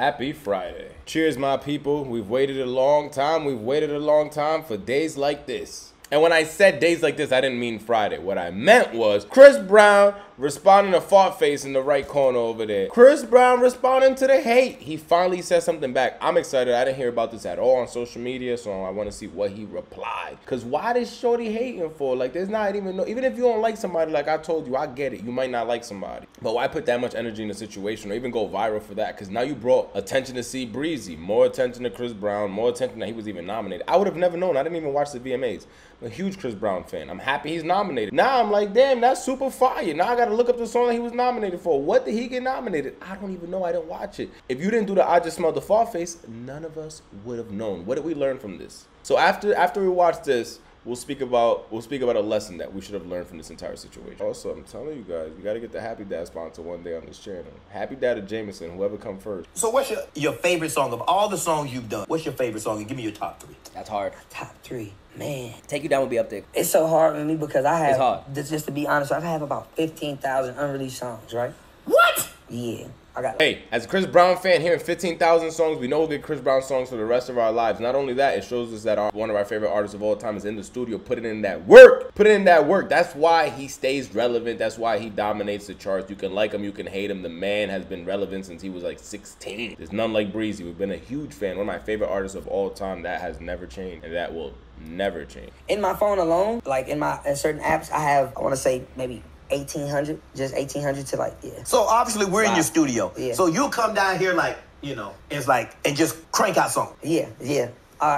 Happy Friday. Cheers, my people. We've waited a long time. We've waited a long time for days like this. And when I said days like this, I didn't mean Friday. What I meant was Chris Brown responding to Fart Face in the right corner over there. Chris Brown responding to the hate. He finally said something back. I'm excited. I didn't hear about this at all on social media, so I want to see what he replied. Because why is Shorty hating for? Like, there's not even no... Even if you don't like somebody, like I told you, I get it. You might not like somebody. But why put that much energy in a situation or even go viral for that? Because now you brought attention to C. Breezy, more attention to Chris Brown, more attention that he was even nominated. I would have never known. I didn't even watch the VMAs. I'm a huge Chris Brown fan. I'm happy he's nominated. Now I'm like, damn, that's super fire. Now I got to look up the song that he was nominated for. What did he get nominated? I don't even know. I didn't watch it. If you didn't do the I Just Smelled the Fart Face, none of us would have known. What did we learn from this? So after we watch this, we'll speak about a lesson that we should have learned from this entire situation. Also, I'm telling you guys, we got to get the Happy Dad sponsor one day on this channel. Happy Dad or Jameson, whoever come first. So what's your favorite song of all the songs you've done? What's your favorite song? And give me your top three. That's hard. Top three. Man, Take You Down would be up there. It's so hard for me because I have... It's hard. Just to be honest, I have about 15,000 unreleased songs, right? What? Yeah. Hey, as a Chris Brown fan, hearing 15,000 songs, we know we'll get Chris Brown songs for the rest of our lives. Not only that, it shows us that one of our favorite artists of all time is in the studio putting in that work. Putting in that work. That's why he stays relevant. That's why he dominates the charts. You can like him, you can hate him. The man has been relevant since he was like 16. There's none like Breezy. We've been a huge fan. One of my favorite artists of all time. That has never changed, and that will never change. In my phone alone, like in certain apps, I have, I want to say maybe 1,800, just 1,800 to like, yeah. So obviously we're in your studio. Yeah. So you'll come down here like, you know, it's like, and just crank out something. Yeah, yeah.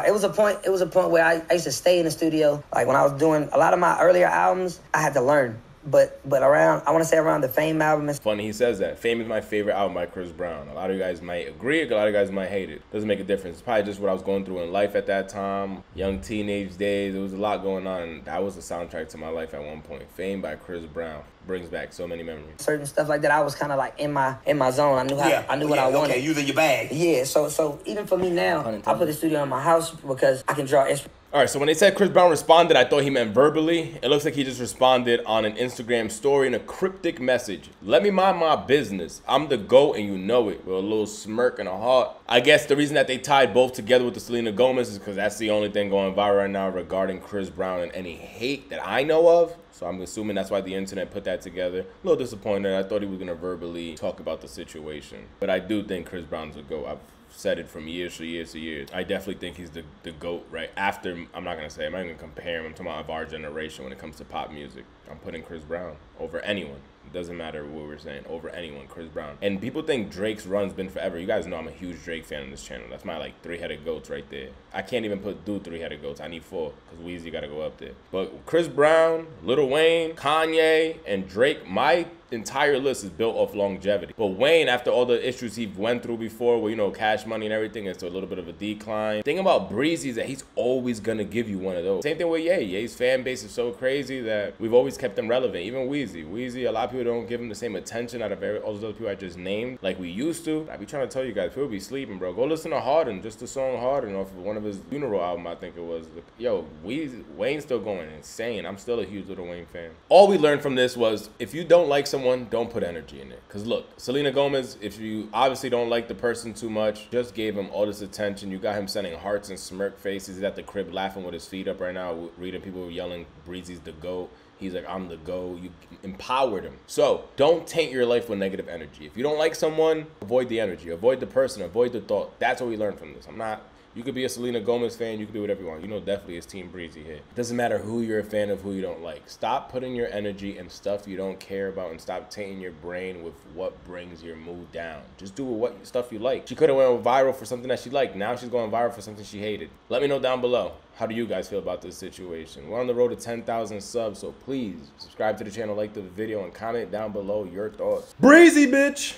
It was a point where I used to stay in the studio. Like when I was doing a lot of my earlier albums, I had to learn. But around, I want to say around the Fame album. It's funny he says that. Fame is my favorite album by Chris Brown. A lot of you guys might agree. A lot of you guys might hate it. Doesn't make a difference. It's probably just what I was going through in life at that time. Young teenage days. There was a lot going on. And that was the soundtrack to my life at one point. Fame by Chris Brown brings back so many memories. Certain stuff like that, I was kind of like in my zone. I knew how. Yeah. I knew what I wanted. Okay, you was in your bag. Yeah. So even for me now, I put the studio in my house because I can draw inspiration. All right, so when they said Chris Brown responded, I thought he meant verbally. It looks like he just responded on an Instagram story in a cryptic message. Let me mind my business. I'm the GOAT and you know it, with a little smirk and a heart. I guess the reason that they tied both together with the Selena Gomez is because that's the only thing going viral right now regarding Chris Brown and any hate that I know of. So I'm assuming that's why the internet put that together. A little disappointed. I thought he was going to verbally talk about the situation. But I do think Chris Brown's a GOAT. I've said it from years to years to years. I definitely think he's the GOAT, right? After, I'm not going to say, I'm not going to compare him. I'm talking about of our generation when it comes to pop music. I'm putting Chris Brown over anyone. It doesn't matter what we're saying. Over anyone, Chris Brown. And people think Drake's run's been forever. You guys know I'm a huge Drake fan on this channel. That's my, like, three-headed goats right there. I can't even do three-headed goats. I need four because Weezy got to go up there. But Chris Brown, Lil Wayne, Kanye, and Drake, my entire list is built off longevity. But Wayne, after all the issues he went through before, where, you know, Cash Money and everything, it's a little bit of a decline. Thing about Breezy is that he's always going to give you one of those. Same thing with Ye. Ye's fan base is so crazy that we've always kept them relevant. Even Weezy. Weezy, a lot of people don't give him the same attention out of all those other people I just named, like we used to. I be trying to tell you guys, people be sleeping, bro. Go listen to Harden, just the song Harden off of one of his funeral album, I think it was. Yo, Wayne's still going insane. I'm still a huge Lil Wayne fan. All we learned from this was, if you don't like someone, don't put energy in it. Because look, Selena Gomez, if you obviously don't like the person too much, just gave him all this attention. You got him sending hearts and smirk faces. He's at the crib laughing with his feet up right now, reading people yelling, Breezy's the GOAT. He's like, I'm the GOAT. You empowered him. So don't taint your life with negative energy. If you don't like someone, avoid the energy. Avoid the person. Avoid the thought. That's what we learned from this. I'm not... You could be a Selena Gomez fan. You could do whatever you want. You know, definitely it's Team Breezy here. It doesn't matter who you're a fan of, who you don't like. Stop putting your energy in stuff you don't care about and stop tainting your brain with what brings your mood down. Just do what stuff you like. She could have went viral for something that she liked. Now she's going viral for something she hated. Let me know down below. How do you guys feel about this situation? We're on the road to 10,000 subs, so please subscribe to the channel, like the video, and comment down below your thoughts. Breezy, bitch!